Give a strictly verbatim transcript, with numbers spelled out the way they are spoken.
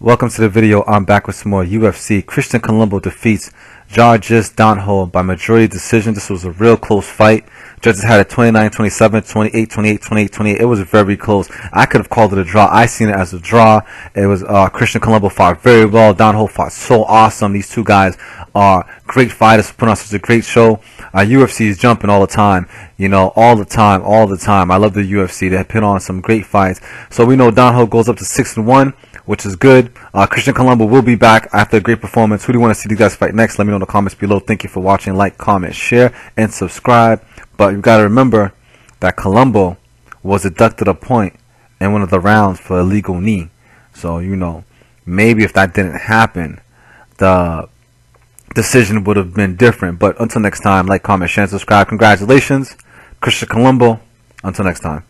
Welcome to the video. I'm back with some more U F C. Christian Colombo defeats Jarjis Danho by majority decision. This was a real close fight. Judges had it twenty-nine twenty-seven, twenty-eight twenty-eight, twenty-eight twenty-eight. It was very close. I could have called it a draw. I seen it as a draw. It was uh, Christian Colombo fought very well. Danho fought so awesome. These two guys are great fighters. Put on such a great show. Uh, U F C is jumping all the time. You know, all the time, all the time. I love the U F C. They put on some great fights. So we know Danho goes up to six and one. Which is good. Uh, Christian Colombo will be back after a great performance. Who do you want to see these guys fight next? Let me know in the comments below. Thank you for watching. Like, comment, share, and subscribe. But you got to remember that Colombo was deducted a point in one of the rounds for illegal knee. So, you know, maybe if that didn't happen, the decision would have been different. But until next time, like, comment, share, and subscribe. Congratulations, Christian Colombo. Until next time.